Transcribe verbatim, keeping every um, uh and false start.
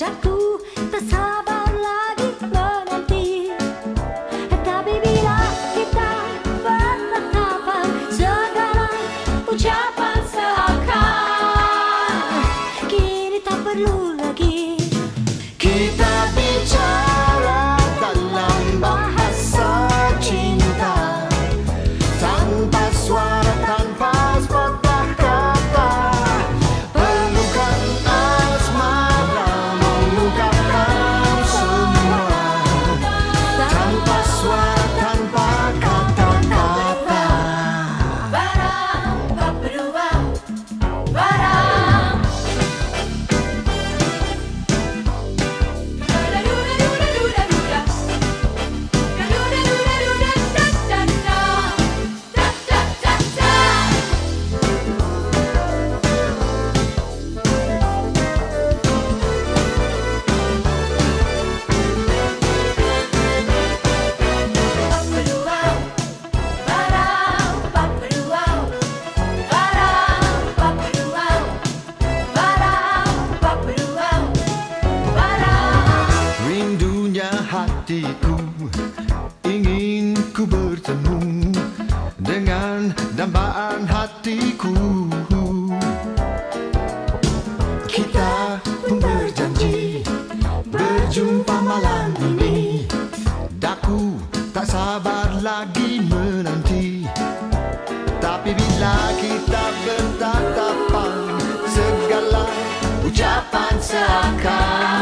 Daku tersabar lagi menanti, tapi bila kita bertetapan, segala ucapan seakan kini tak perlu lagi. Kita bicara dalam bahasa cinta, tanpa suara, tanpa sepatah kata. Perlukan asmara mengungkapkan semua, tanpa suara, tanpa kata-kata. Barang tak berdua, barang. Hatiku ingin ku bertemu dengan dambaan hatiku. Kita pun berjanji berjumpa malam ini. Daku tak sabar lagi menanti, tapi bila kita bertatapan, segala ucapan seakan